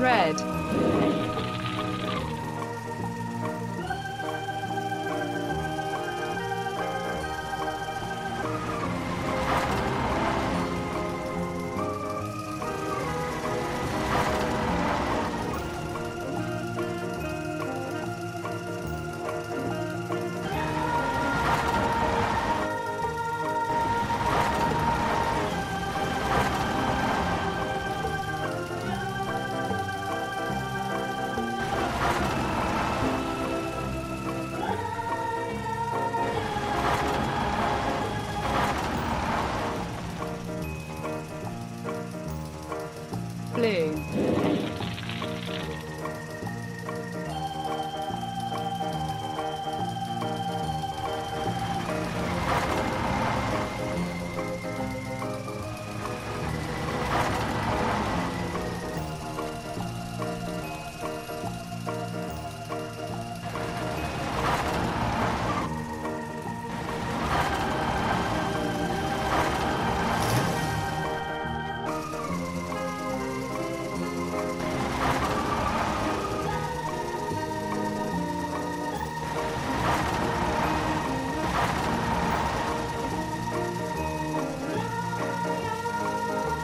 Red. Blue.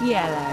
Yellow.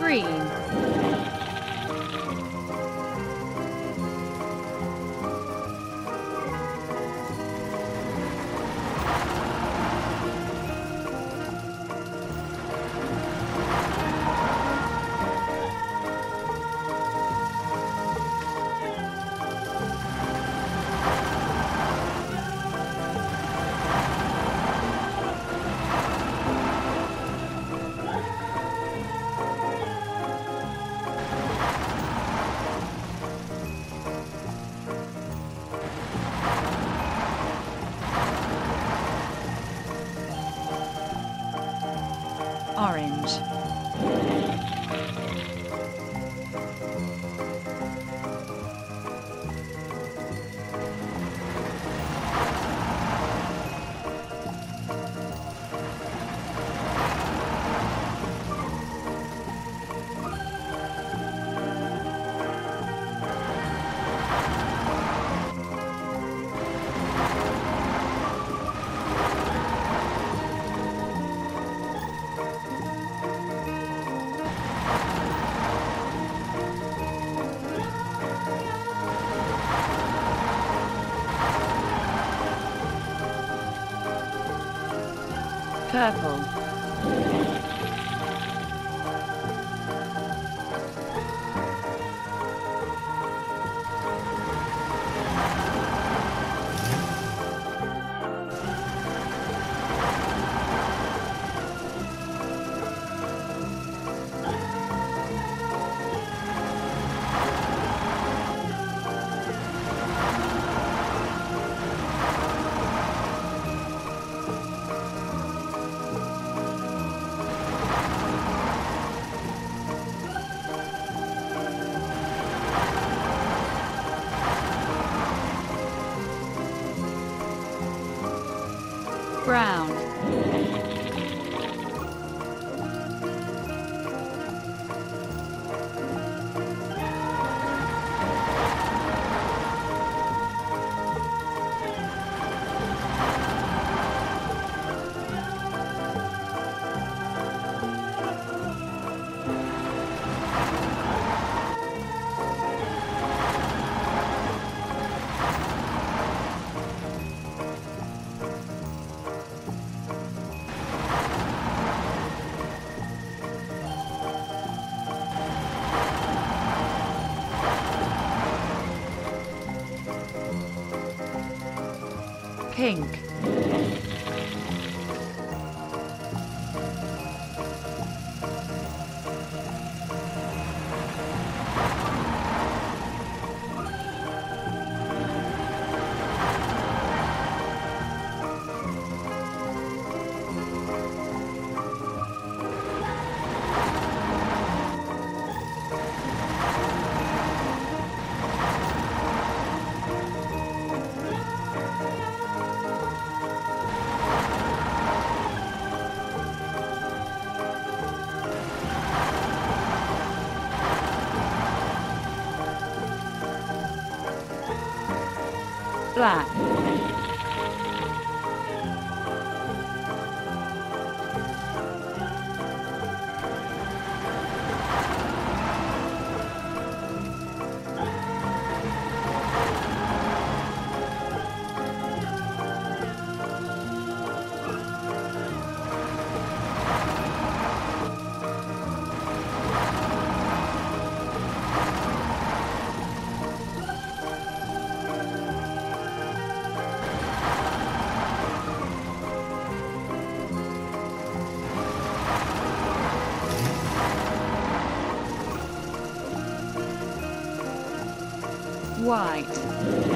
Green. purple. Brown. Pink. Black. White.